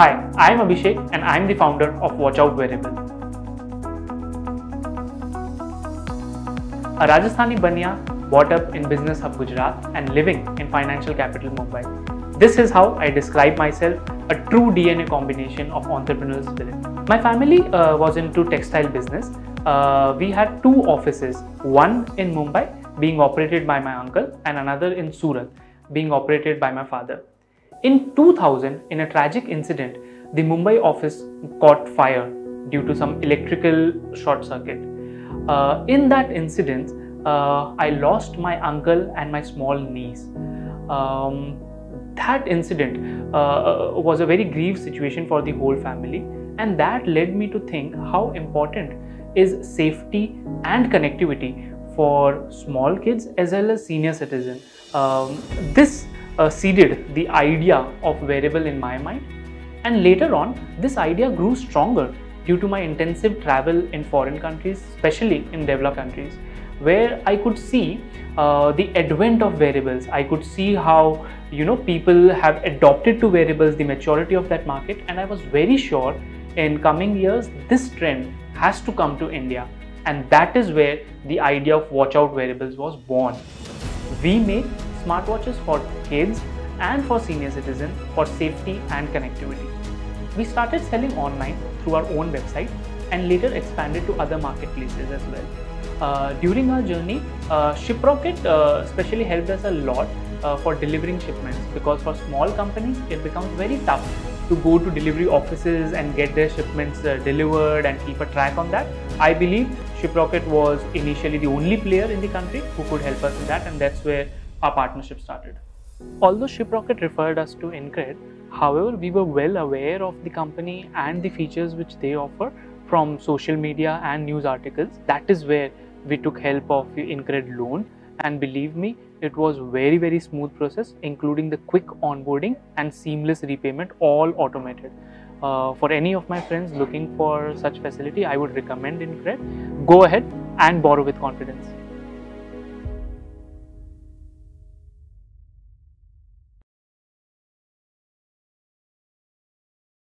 Hi, I'm Abhishek and I'm the founder of WatchOut Wearables. A Rajasthani Baniya brought up in Business Hub Gujarat and living in Financial Capital Mumbai. This is how I describe myself, a true DNA combination of entrepreneurial spirit. My family was into textile business. We had two offices, one in Mumbai being operated by my uncle and another in Surat being operated by my father. In 2000, in a tragic incident, the Mumbai office caught fire due to some electrical short circuit. In that incident, I lost my uncle and my small niece. That incident was a very grief situation for the whole family, and that led me to think how important is safety and connectivity for small kids as well as senior citizens. This seeded the idea of wearable in my mind, and later on this idea grew stronger due to my intensive travel in foreign countries, especially in developed countries, where I could see the advent of wearables. I could see how people have adopted to wearables, the maturity of that market, and I was very sure in coming years this trend has to come to India, and that is where the idea of WatchOut Wearables was born. We made smartwatches for kids and for senior citizens for safety and connectivity. We started selling online through our own website and later expanded to other marketplaces as well. During our journey, Shiprocket especially helped us a lot for delivering shipments, because for small companies it becomes very tough to go to delivery offices and get their shipments delivered and keep a track on that. I believe Shiprocket was initially the only player in the country who could help us in that, and that's where our partnership started. Although Shiprocket referred us to InCred, however, we were well aware of the company and the features which they offer from social media and news articles. That is where we took help of InCred loan, and believe me, it was very smooth process, including the quick onboarding and seamless repayment, all automated. For any of my friends looking for such facility, I would recommend InCred. Go ahead and borrow with confidence.